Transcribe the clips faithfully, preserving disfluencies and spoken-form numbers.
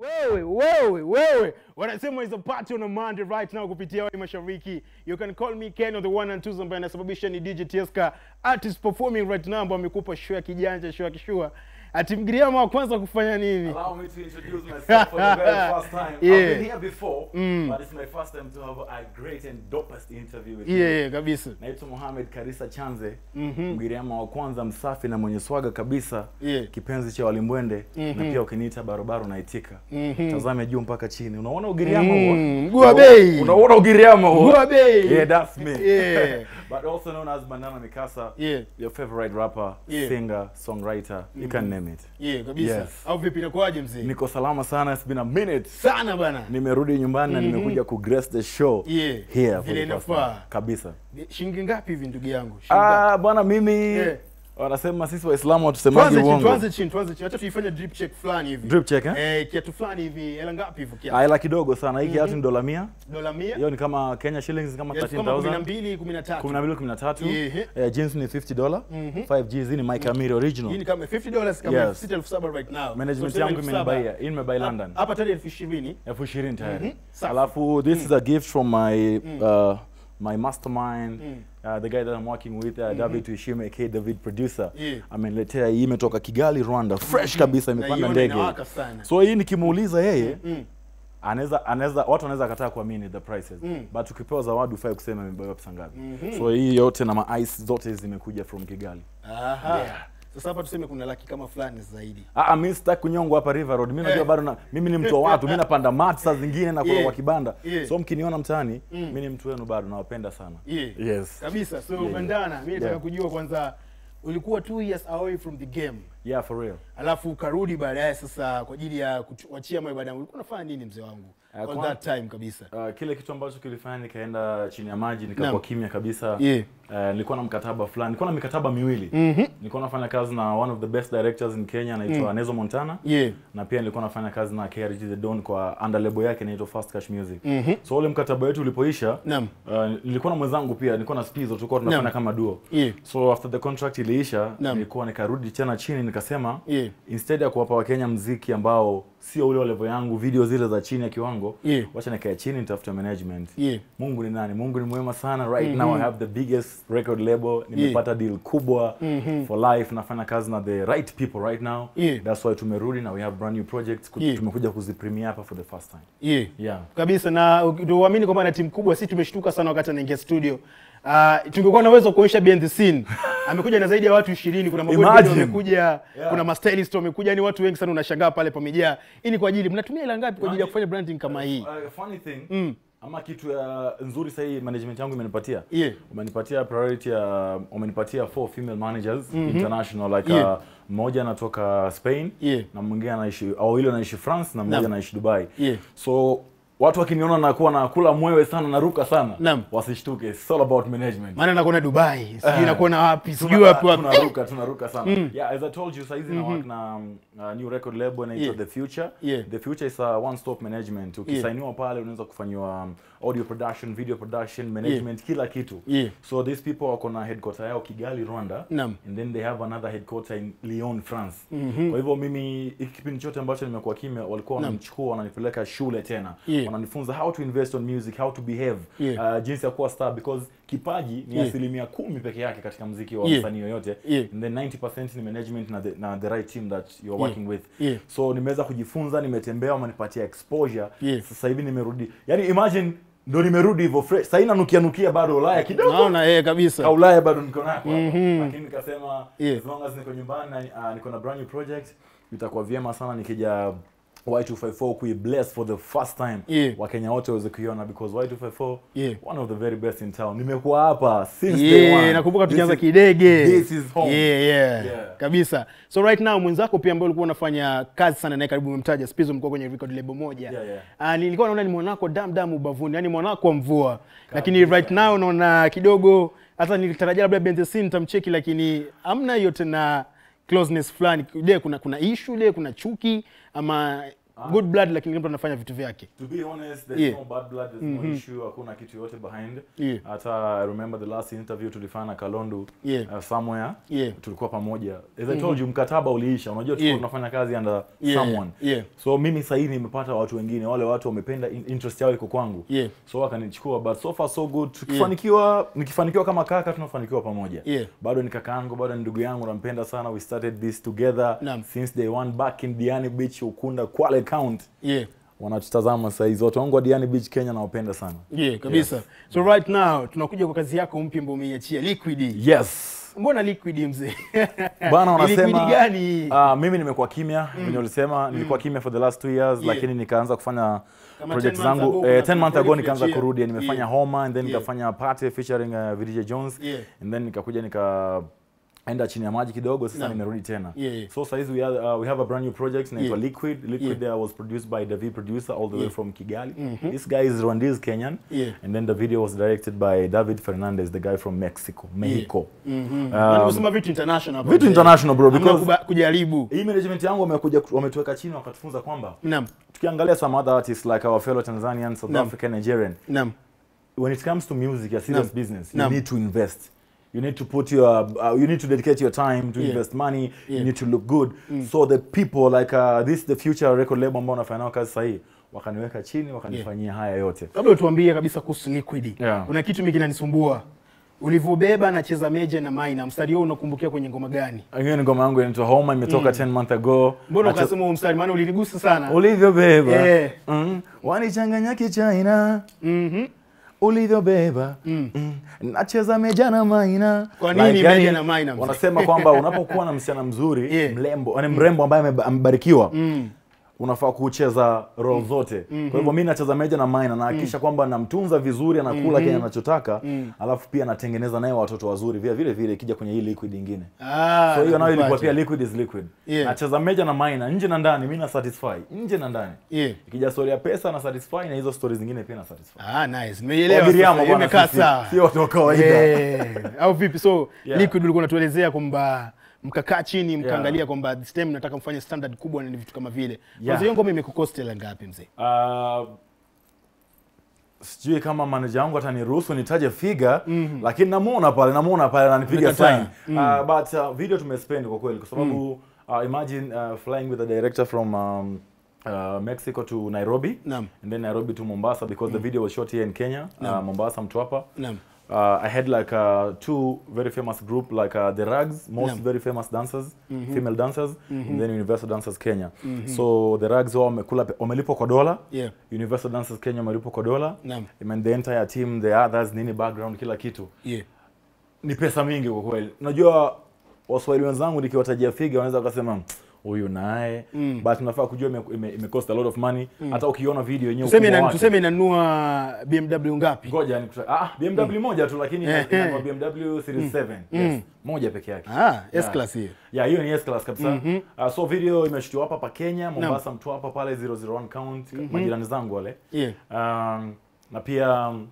Wewe, wewe, wewe. Wanasema is a party on a Monday right now kupitia wa mashariki. You can call me Kenny on the one and two zomba anasababisha ni D J Tieska. Artist performing right now ambaye amekupa show ya kijanja, show ya kishua. Atimgiria mwa kwanza kufanya nini? Allow me to introduce myself for the very first time. Yeah. I've been here before, mm. but it's my first time to have a great and dopest interview with you. Yeah, yeah, kabisa. Naitwa Muhammad Karisa Chanzé. Mm -hmm. Mgiria mwa kwanza msafi na mwenye swaga kabisa. Yeah. Kipenzi cha walimbwende. Mm -hmm. Na pia ukiniita barobaro naitika. Mm -hmm. Tazame juu mpaka chini. Unaona ugiriama huo? Mm. Gua bei. Unaona ugiriama huo? Gua bei. Yeah, that's me. Yeah. But also known as Bandana Miqassa. Yeah. Your favorite rapper, yeah. singer, songwriter. Mm -hmm. You can name it. Yeah, kabisa. Yes. Au vipi na kwaje mzee? Niko salama sana, it's been a minute. Sana bana. Nimerudi nyumbani na mm -hmm. nimekuja ku grace the show. Yeah. Here. Vile inafaa. Kabisa. Shilingi ngapi hivi ndugu yangu? Ah, bwana mimi yeah. wanasema sisi waislamu watusemaje uongo. Tuanze chini, tuanze chini. Acha tuifanye drip check fulani hivi. Drip check eh? Eh, kiatu fulani hivi. Hela ngapi hivi kiatu? Ah, hela kidogo sana. Hiki mm -hmm. kiatu ni dola mia. Dola mia. Hiyo ni kama Kenya shillings kama yes, thirteen thousand. kumi na mbili, kumi na tatu. kumi na mbili, kumi na tatu. Yeah. Eh, jeans ni fifty dollars. Mm -hmm. five G zini Mike mm -hmm. Amiri original. Hii ni kama fifty dollars kama yes. six thousand seven hundred right now. Management so, yangu imenibaiya. Hii nimebai London. Hapa tayari elfu ishirini. elfu ishirini tayari. Alafu this mm -hmm. is a gift from my mm -hmm. uh, my mastermind, mm. uh, the guy that I'm working with, uh, mm -hmm. David Tushime, aka David Producer. Yeah. Ameniletea hii imetoka Kigali, Rwanda. Fresh kabisa imepanda ndege. So hii nikimuuliza yeye, mm. anaweza anaweza watu wanaweza kataa kuamini the prices. Mm. But ukipewa zawadi ufai kusema imebeba pesa ngapi. Mm -hmm. So hii yote na ma ice zote zimekuja from Kigali. Aha. Yeah. Sasa hapa tuseme kuna laki kama fulani zaidi. Ah, mimi sitaki kunyongwa hapa River Road. Mimi najua bado na mimi ni mtu wa watu, mimi napanda mats saa zingine na kula kwa kibanda. So mkiniona mtaani, mimi ni mtu wenu bado nawapenda sana. Yes. Kabisa. So Bandana, mimi nataka kujua kwanza ulikuwa two years away from the game. Yeah, for real. Alafu ukarudi baadaye sasa kwa ajili ya kuachia moyo baadaye. Ulikuwa unafanya nini mzee wangu? On that time kabisa. Uh, kile kitu ambacho kilifanya nikaenda chini ya maji nikakuwa kimya kabisa. Yeah. Uh, nilikuwa na mkataba fulani. Nilikuwa na mikataba miwili. Mm -hmm. Nilikuwa nafanya kazi na one of the best directors in Kenya anaitwa mm. Anezo Montana. Yeah. Na pia nilikuwa nafanya kazi na K R G the Don kwa under label yake inaitwa Fast Cash Music. Mm -hmm. So ule mkataba wetu ulipoisha, naam. Uh, nilikuwa na mwenzangu pia, nilikuwa na Skizzo tulikuwa tunafanya kama duo. Yeah. So after the contract iliisha, naam. Nilikuwa nikarudi tena chini nikasema yeah. instead ya kuwapa Wakenya muziki ambao sio ule level yangu, video zile za chini ya kiwango, yeah. wacha nikae chini nitafute management. Yeah. Mungu ni nani? Mungu ni mwema sana. Right mm -hmm. now I have the biggest record label, nimepata yeah. deal kubwa mm -hmm. for life, nafanya kazi na the right people right now. Yeah. That's why tumerudi na we have brand new projects yeah. tumekuja kuzipremiere hapa for the first time. Yeah. Yeah. Kabisa na tuamini kwamba na timu kubwa, sisi tumeshtuka sana wakati anaingia studio. Uh, tungekuwa na uwezo kuonyesha behind the scene. Amekuja na zaidi ya watu ishirini, kuna mabodi wamekuja, yeah. kuna mastylist wamekuja, ni watu wengi sana unashangaa pale pamejaa. Hii ni kwa ajili mnatumia hela ngapi kwa ajili ya kufanya branding kama hii? Uh, uh, funny thing. Mm. Ama kitu ya uh, nzuri sahi management yangu imenipatia. Yeah. Umenipatia priority ya uh, umenipatia four female managers mm -hmm. international like yeah. uh, mmoja anatoka Spain yeah. na mwingine anaishi au ile anaishi France na mmoja anaishi Dubai. Yeah. So watu wakiniona na kuwa na kula mwewe sana na ruka sana Nam. wasishtuke, it's all about management. Maana nakuona Dubai, sijui nakuona wapi, sijui wapi wapi. Tunaruka, tunaruka sana. Mm. Yeah, as I told you, saizi mm -hmm. na uh, new record label na yeah. The Future. Yeah. The Future is a one stop management. Ukisainiwa yeah. pale unaweza kufanywa um, audio production, video production, management, yeah. kila kitu. Yeah. So these people wako na headquarter yao Kigali, Rwanda. Nam. And then they have another headquarter in Lyon, France. Mm -hmm. Kwa hivyo mimi kipindi chote ambacho nimekuwa kimya walikuwa wananichukua wananipeleka shule tena. Yeah. Wananifunza how to invest on music, how to behave, yeah. uh, jinsi ya kuwa star because kipaji ni yeah. asilimia kumi peke yake katika muziki wa yeah. msanii yoyote yeah. and then ninety percent ni management na the, na the right team that you are working yeah. with. Yeah. So nimeweza kujifunza, nimetembea, wamenipatia exposure. Yeah. Sasa hivi nimerudi. Yaani imagine ndio nimerudi hivyo fresh. Sasa inanukia nukia bado Ulaya kidogo. Naona yeye kabisa. Ka Ulaya bado niko nako. Mm -hmm. Lakini nikasema yeah. as long as niko nyumbani na uh, niko na brand new project, nitakuwa vyema sana nikija Y two five four we blessed for the first time. Yeah. Wakenya wote waweze kuiona because Y two five four yeah. one of the very best in town. Nimekuwa hapa since yeah. day one. Nakumbuka tulianza kidege. This is home. Yeah, yeah, yeah. Kabisa. So right now mwenzako pia ambaye ulikuwa unafanya kazi sana naye karibu umemtaja Skizzo mko kwenye record label moja. Yeah, yeah. Ah, nilikuwa naona ni mwanako dam dam ubavuni, yani mwanako mvua. Kabisa. Lakini right now naona kidogo hata nilitarajia labda Benzesi nitamcheki lakini hamna yote na closeness fulani. Je, kuna kuna issue, je, kuna chuki ama ah. good blood lakini mtu anafanya vitu vyake. To be honest, there's yeah. no bad blood, there's mm -hmm. no issue, hakuna kitu yote behind. Yeah. Hata I remember the last interview tulifanya Kalondu yeah. uh, somewhere yeah. tulikuwa pamoja. As mm -hmm. I told you mkataba uliisha. Unajua tulikuwa tunafanya yeah. kazi under yeah. someone. Yeah. So mimi sasa hivi nimepata watu wengine, wale watu wamependa interest yao iko kwangu. Yeah. So wakanichukua, but so far so good. Tukifanikiwa, yeah. nikifanikiwa kama kaka tunafanikiwa pamoja. Yeah. Bado ni kaka yangu, bado ni ndugu yangu, nampenda sana. We started this together Nam. Since day one back in Diani Beach, Ukunda, Kwale County. Yeah. Wanatutazama sasa hizo. Watu wangu wa Diani Beach Kenya nawapenda sana. Yeah, kabisa. Yes. So right now tunakuja kwa kazi yako mpya ambayo umeiachia Liquid. Yes. Mbona Liquid mzee? Bana wanasema gani? Ah, mimi nimekuwa kimya. Mm. Mimi nilisema nilikuwa kimya for the last two years yeah. lakini nikaanza kufanya project zangu ten months ago nikaanza kurudi nimefanya yeah. Homa and then yeah. nikafanya party featuring uh, Virgil Jones yeah. and then nikakuja nika enda chini ya maji kidogo sasa no. nimerudi tena. Yeah, yeah. So size we are, uh, we have a brand new project naitwa yeah. Liquid. Liquid there yeah. was produced by David producer all the yeah. way from Kigali. Mm -hmm. This guy is Rwandese Kenyan yeah. and then the video was directed by David Fernandez, the guy from Mexico. Mexico. Yeah. Mm -hmm. Um, vitu international. Vitu international bro because kujaribu. Hii management yangu wamekuja wametuweka chini wakatufunza kwamba naam. Tukiangalia some other artists like our fellow Tanzanians, South no. African, Nigerian. Naam. When it comes to music, a serious no. business, no. you need to invest. You need to put your, uh, you need to dedicate your time to yeah. invest money. Yeah. You need to look good. Mm. So the people like uh, this, the future record label mbao nafanya kazi sahi, wakaniweka chini, wakanifanyia yeah. haya yote. Kabla tuambie kabisa kuhusu Liquid. Yeah. Kuna kitu mimi kinanisumbua. Ulivobeba na cheza meje na maina, mstari huo unakumbukia kwenye ngoma gani? Ngoma ngoma yangu inaitwa Homa, imetoka mm. ten months ago. Mbona ukasema huo mstari maana ulinigusa sana? Ulivobeba. Eh. Mm. Wanichanganya kichaina. Mhm. Mm Ulivyo beba, mm. mm. nacheza meja na maina. Kwa nini like, meja na maina? Wanasema kwamba unapokuwa na msichana mzuri, yeah. mlembo, ane mrembo ambaye amebarikiwa, mm. unafaa kucheza role zote. Mm -hmm. Kwa hivyo mimi nacheza meja na maina na hakisha mm. kwamba namtunza vizuri, anakula mm -hmm. kile anachotaka, mm. alafu pia natengeneza naye watoto wazuri vile vile vile ikija kwenye hii Liquid nyingine. Ah, so hiyo nayo ilikuwa pia Liquid is Liquid. Yeah. Nacheza meja na maina, nje na ndani mimi na satisfy, nje na ndani. Yeah. Ikija story ya pesa na satisfy na hizo stories zingine pia na satisfy. Ah, nice. Nimeelewa. Imekaa sawa. Sio kutoka waida. Au vipi? So yeah. Liquid ulikuwa unatuelezea kwamba mkakaa chini mkaangalia yeah. kwamba this time nataka mfanye standard kubwa na vitu kama vile. Kwa hiyo ngoma imekukostela ngapi mzee? Ah uh, sijui kama manager wangu ataniruhusu nitaje figure mm -hmm. lakini namuona pale namuona pale ananipiga sign. Mm. Uh, but uh, video tumespend kwa kweli kwa sababu mm. uh, imagine uh, flying with a director from um, Uh, Mexico to Nairobi Nam. And then Nairobi to Mombasa because mm. the video was shot here in Kenya, uh, Mombasa Mtwapa. Uh, I had like uh, two very famous group like uh, The Rags, most Nam. Very famous dancers, mm -hmm. female dancers, mm -hmm. and then Universal Dancers Kenya. Mm -hmm. So The Rags wao wamekula wamelipo kwa dola, yeah. Universal Dancers Kenya wamelipo kwa dola, and the entire team, the others, nini background kila kitu. Yeah. Ni pesa mingi kwa kweli. Unajua Waswahili wenzangu nikiwatajia figure wanaweza wakasema huyu naye mm. but tunafaa kujua imecost ime a lot of money mm. hata ukiona video yenyewe ukimwona tuseme inanua B M W ngapi ngoja ah B M W mm. moja tu lakini yeah. inanua B M W series mm. seven yes mm. moja peke yake ah S class hiyo yeah hiyo ni S class kabisa mm -hmm. uh, so video imeshutwa hapa pa Kenya Mombasa no. mtu hapa pale zero zero one county mm -hmm. majirani zangu wale yeah. um, na pia um,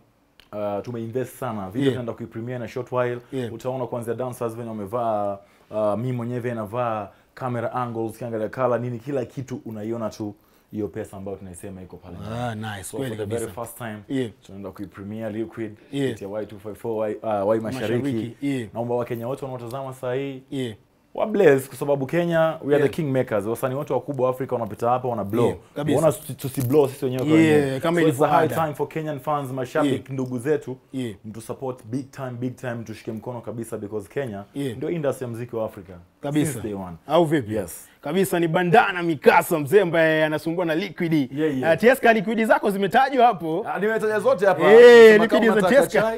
uh, tumeinvest sana video tunaenda yeah. kuipremiere na short while yeah. utaona kwanza dancers wenye wamevaa uh, mimi mwenyewe navaa camera angles, kiangalia kala, nini kila kitu unaiona tu hiyo pesa ambayo tunaisema iko pale. Ah, nice. So for the very first time, yeah. tunaenda ku premiere Liquid yeah. ya Y two five four uh, Y Mashariki. Yeah. Naomba Wakenya wote wanaotazama sasa hii yeah. wa bless kwa sababu Kenya we are yeah. the king makers. Wasanii wote wakubwa Afrika wanapita hapa wana blow. Unaona yeah. tusi blow sisi wenyewe kwa yeah. kama so it's a high time for Kenyan fans, mashabiki yeah. ndugu zetu yeah. mtu support big time big time tushike mkono kabisa because Kenya yeah. ndio industry ya muziki wa Afrika. Kabisa. Au vipi? Yes. Kabisa ni Bandana Miqassa mzee ambaye anasumbua na Liquid. Yeah, yeah. Uh, Tieska Liquid zako zimetajwa hapo. Ah, nimetajwa zote hapa. Eh, Liquid za Tieska.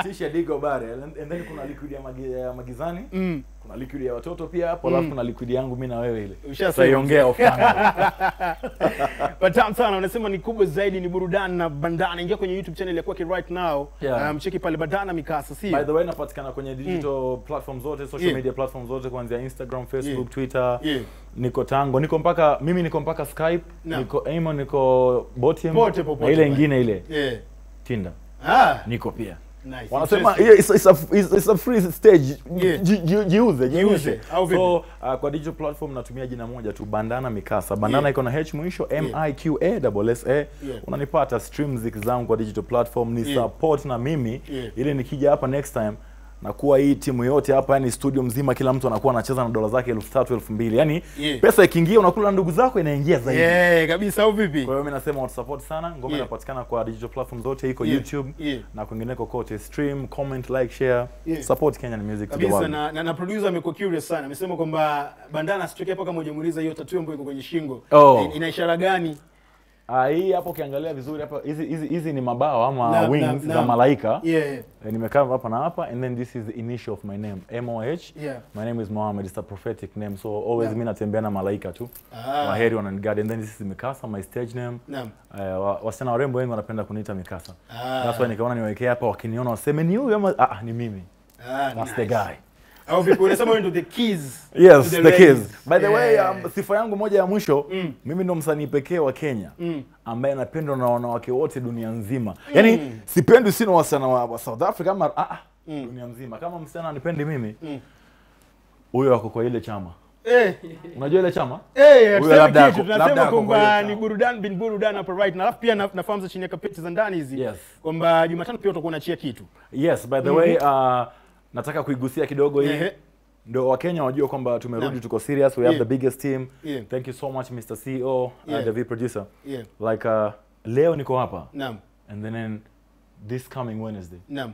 Itisha digo bare. And then kuna Liquid ya, magi, ya magizani. Mm. Kuna Liquid ya watoto pia hapo alafu mm. kuna Liquid yangu mimi na wewe ile. Ushaongea ofana. Batam sana unasema ni kubwa zaidi ni burudani na Bandana. Ingia kwenye YouTube channel ya kwake right now. Yeah. Mcheki um, pale Bandana Miqassa sio. By the way napatikana kwenye digital mm. platforms zote, social yeah. media platforms zote kuanzia Instagram, Facebook, yeah. Twitter. Yeah. Niko Tango, niko mpaka mimi niko mpaka Skype, no. niko Aimo, niko Botem, ile ingine ile. Yeah. Tinder. Ah, niko pia. Nice. Wanasema yeah, it's, it's, a, it's, it's a free stage. Yeah. Jiuze, jiuze. So uh, kwa digital platform natumia jina moja tu, Bandana Miqassa. Bandana iko na H mwisho, M I Q A S S A. Unanipata stream ziki zangu kwa digital platform, ni support na mimi. Ili nikija hapa next time na kuwa hii timu yote hapa, yani studio mzima kila mtu anakuwa anacheza na dola zake elfu tatu elfu mbili. Yani yeah, pesa ikiingia unakula ndugu zako inaingia zaidi. Yeah, kabisa au vipi? Kwa hiyo mimi nasema watu support sana. Ngoma inapatikana yeah, kwa digital platform zote, iko yeah, YouTube yeah, na kwingineko kote. Stream, comment, like, share. Yeah. Support Kenyan music kabisa, to the world. Na na, na producer amekuwa curious sana. Amesema kwamba Bandana sitoke hapa kama hujamuuliza hiyo tattoo ambayo iko kwenye shingo. Oh. Ina ishara gani? Ah, hii hapo ukiangalia vizuri hapa, hizi hizi hizi ni mabawa ama na, wings za malaika. Yeah, yeah. E, nimekaa hapa na hapa, and then this is the initial of my name, M O H. Yeah. My name is Muhammad, it's a prophetic name, so always yeah, mimi natembea na malaika tu. Ah. Waheri wananigada, and then this is Miqassa, my stage name. Naam. Uh, wasichana warembo wengi wanapenda kuniita Miqassa. Ah. That's why nikaona niwekea hapa, wakiniona waseme ni huyu ama ah, ni mimi. Ah, that's nice, the guy. Au vipo unasema ndo the keys. Yes, the, the keys. By the yeah, way, um, sifa yangu moja ya mwisho, mm, mimi ndo msanii pekee wa Kenya mm, ambaye anapendwa na wanawake wote dunia nzima. Mm. Yaani sipendwi sina wasana wa South Africa ama a a mm, dunia nzima. Kama msanii anipende mimi, huyo mm, wako kwa ile chama. Eh, unajua ile chama? Eh, tunasema tunasema kwamba ni burudani bin burudani hapa right. Na alafu pia nafahamu za chini ya kapeti za ndani hizi. Yes. Kwamba Jumatano pia utakuwa unachia kitu. Yes, by the mm -hmm. way, uh, nataka kuigusia kidogo hii. Yeah. Ndio Wakenya wajue kwamba tumerudi yeah, tuko serious. We have yeah, the biggest team. Yeah. Thank you so much Mister C E O yeah, and the V producer. Yeah. Like uh, leo niko hapa. Naam. And then this coming Wednesday. Naam.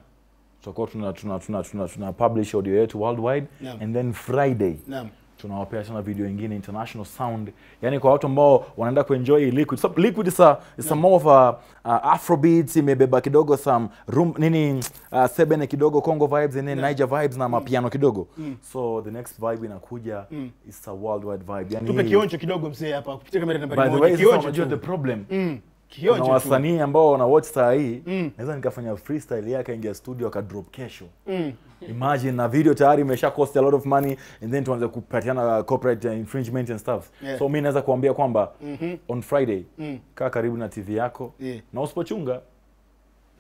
Tutakuwa tuna tuna tuna tuna, tuna publish audio yetu worldwide. Naam. And then Friday. Naam. Tunawapea sana video nyingine international sound. Yani kwa watu ambao wanaenda kuenjoy liquid. So liquid is a is yeah, a more of a uh, afrobeats, imebeba kidogo some room nini uh, sebene kidogo Congo vibes and then yeah, Niger vibes na mapiano mm, kidogo. Mm. So the next vibe inakuja mm, is a worldwide vibe. Yani tupe kionjo kidogo mzee hapa kupitia kamera namba moja. By the way, kionjo ndio the problem. Mm. Kionjo. Na wasanii ambao wana watch saa hii, mm, naweza nikafanya freestyle yake ingia studio aka drop kesho. Mm. Imagine na video tayari imesha cost a lot of money and then tuanze kupatiana copyright infringement and stuff. Yeah. So mimi naweza kuambia kwamba mm -hmm. on Friday mm, kaa karibu na T V yako yeah, na usipochunga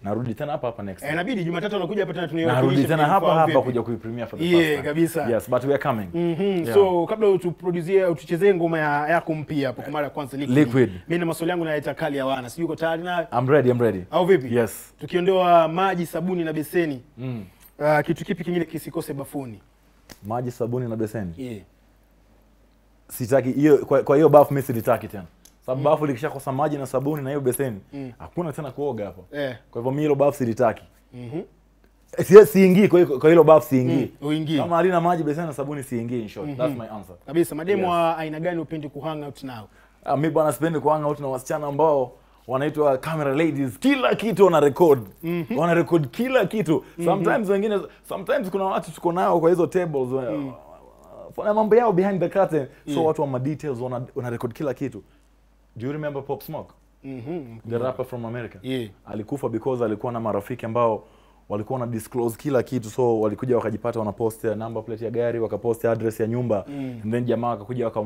narudi tena hapa hapa next. Eh, inabidi Jumatatu anakuja hapa tena tunaiwakilisha. Narudi tena hapa hapa kuja kuipremiere for the first time. Yeah, kabisa. Yes, but we are coming. Mm -hmm. Yeah. So kabla utuproduce utuchezee ngoma yako mpya hapo kwa mara ya kwanza Liquid. Liquid. Mimi na maswali yangu naita kali ya wana. Sijui uko tayari nayo? I'm ready, I'm ready. Au vipi? Yes. Tukiondoa maji, sabuni na beseni. Mm. Uh, kitu kipi kingine kisikose bafuni? Maji, sabuni na beseni. Yeah. Sitaki hiyo, kwa, kwa hiyo bafu mimi sitaki tena. Sababu mm, bafu likishakosa maji na sabuni na hiyo beseni, mm, hakuna tena kuoga hapo. Yeah. Kwa hivyo mimi hilo bafu sitaki. Mhm. Mm si siingii kwa hilo, kwa hilo bafu siingii. Mm, uingii. Kama halina maji, beseni na sabuni siingii in short. Mm -hmm. That's my answer. Kabisa, mademu yes, wa aina gani upendi ku hang out nao? Ah, mimi bwana sipendi ku hang out na wasichana ambao wanaitwa camera ladies, kila kitu wana record. Mm -hmm. Wana record kila kitu. Sometimes mm -hmm. wengine, sometimes kuna watu tuko nao kwa hizo tables. Mm. Wana mambo yao behind the curtain. Yeah. So watu wa details wana, wana record kila kitu. Do you remember Pop Smoke? Mm -hmm. The rapper from America. Yeah. Alikufa because alikuwa na marafiki ambao walikuwa na disclose kila kitu, so walikuja wakajipata wanapost number plate ya gari, wakapost address ya nyumba, mm, and then jamaa wakakuja waka,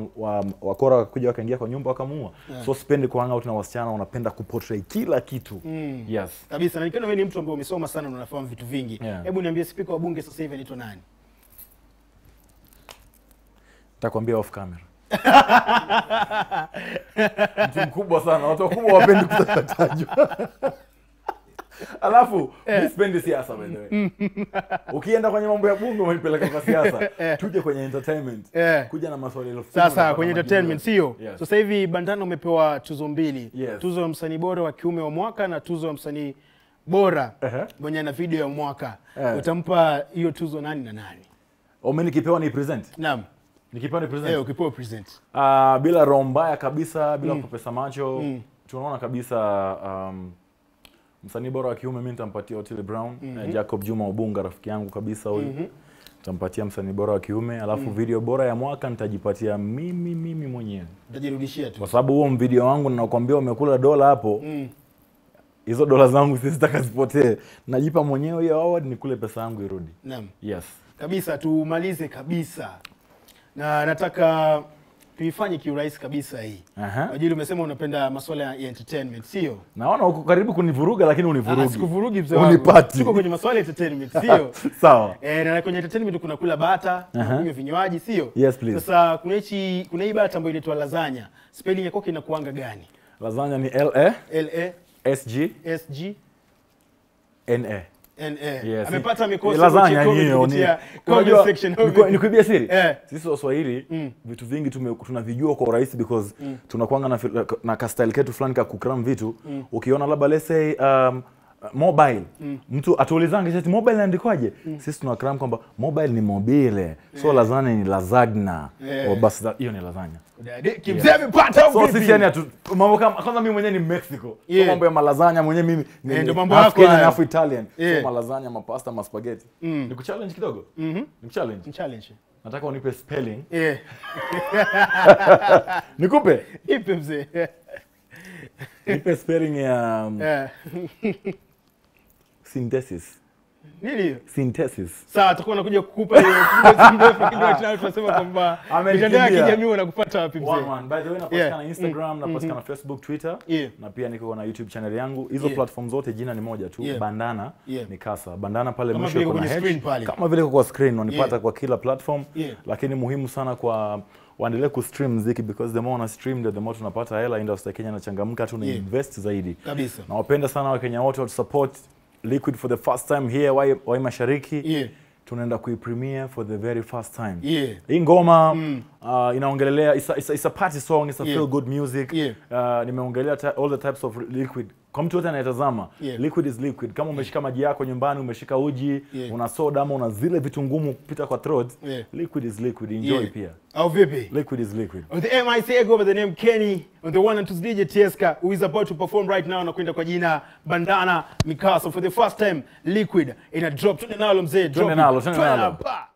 wakora wakakuja wakaingia kwa nyumba wakamuua. Yeah. So sipendi ku hang out na wasichana wanapenda kuportray kila kitu. Mm. Yes. Kabisa, na nikiona wewe ni mtu ambaye umesoma sana na unafahamu vitu vingi. Yeah. Hebu niambie speaker wa bunge sasa hivi anaitwa nani? Nitakwambia off camera. Mtu mkubwa sana, watu wakubwa wapendi kutatajwa. Alafu msipendi siasa by the way. Ukienda kwenye mambo ya bunge umenipeleka kwa siasa. Tuje kwenye entertainment. Kuja na maswali elfu. Sasa kwenye entertainment sio. Yes. So sasa hivi Bandana umepewa tuzo mbili. Yes. Tuzo ya msanii bora wa kiume wa mwaka na tuzo ya msanii bora mwenye na video ya mwaka. Utampa hiyo tuzo nani na nani? Au nikipewa ni present? Naam. Nikipewa ni present. Eh, ukipewa present. Ah, bila rombaya kabisa, bila kupepesa macho. Tunaona kabisa um msanii bora wa kiume mimi nitampatia Otilly Brown. Mm -hmm. Jacob Juma Obunga rafiki yangu kabisa huyu. Mm nitampatia -hmm. msanii bora wa kiume, alafu mm -hmm. video bora ya mwaka nitajipatia mimi mimi mwenyewe. Nitajirudishia tu. Kwa sababu huo mvideo wangu ninakwambia umekula dola hapo. Mm. Hizo dola zangu sisi zitakazipotee. Najipa mwenyewe hiyo award, nikule pesa yangu irudi. Naam. Yes. Kabisa, tumalize kabisa. Na nataka tuifanye kiurahisi kabisa hii. Aha. Wajili umesema unapenda masuala ya entertainment, sio? Naona uko karibu kunivuruga lakini univurugi. Sikuvurugi mzee wangu. Unipati. Siko kwenye masuala ya entertainment, sio? Sawa. Eh, na kwenye entertainment kuna kula bata, kunywa vinywaji, sio? Yes, please. Sasa kuna hichi kuna hii bata ambayo inaitwa lasagna. Spelling yako inakuanga gani? Lasagna ni L A L A S G S G N A. Yes. Amepata mikosi kupitia comment section. Nikuibia siri. Yeah. Sisi Waswahili mm. vitu vingi tunavijua kwa urahisi because mm. tunakuanga na na kastyle ketu fulani ka kukram vitu. Mm. Ukiona labda let's say um, mobile. Mm. Mtu atuulizanga sisi mobile inaandikwaje? Mm. Sisi tunakram kwamba mobile ni mobile. So yeah. lasagna ni lasagna. Yeah. Au basi hiyo ni lasagna. Kimzee amepata vipi? So sisi yani mambo kama kwanza mimi mwenyewe ni Mexico. Yeah. So mambo ya malasagna mwenyewe mimi ni ndio mambo yako Kenya na Italian. Yeah. So malasagna, mapasta, maspaghetti. Mm. Ni kuchallenge kidogo? Mhm. Mm ni challenge. Ni challenge. Nataka unipe spelling. Eh. Yeah. Nikupe? Ipe mzee. Nipe spelling ya um, yeah. synthesis. Nili? Synthesis. Sawa, tutakuwa nakuja kukupa hiyo mrefu kidogo tunao tunasema kwamba mitandao ya kijamii unakupata wapi mzee? By the way napatikana yeah. Instagram, mm. napatikana mm -hmm. Facebook, Twitter, yeah. na pia niko na YouTube channel yangu. Hizo yeah. platform zote jina ni moja tu, yeah. Bandana yeah. Miqassa. Bandana pale mwisho kuna screen pale. Kama vile kwa screen unanipata yeah. kwa kila platform, yeah. lakini muhimu sana kwa waendelee ku stream muziki because the more una stream the more tunapata hela industry Kenya na changamka tu na yeah. invest zaidi. Kabisa. Na wapenda sana wa Kenya wote watu support Liquid for the first time here why why Mashariki yeah. tunaenda kui premiere for the very first time yeah. hii ngoma mm. uh, inaongelelea it's, it's, it's a party song it's a yeah. feel good music yeah. uh, nimeongelea all the types of liquid kama mtu anatazama yeah. liquid is liquid kama umeshika maji yako nyumbani umeshika uji yeah. una soda ama una zile vitu ngumu kupita kwa throat yeah. liquid is liquid enjoy yeah. pia au vipi liquid is liquid on the M I C go by the name Kenny on the one and two D J Tieska who is about to perform right now na kwenda kwa jina Bandana Miqassa for the first time liquid in a drop tunenalo mzee drop tunenalo tunenalo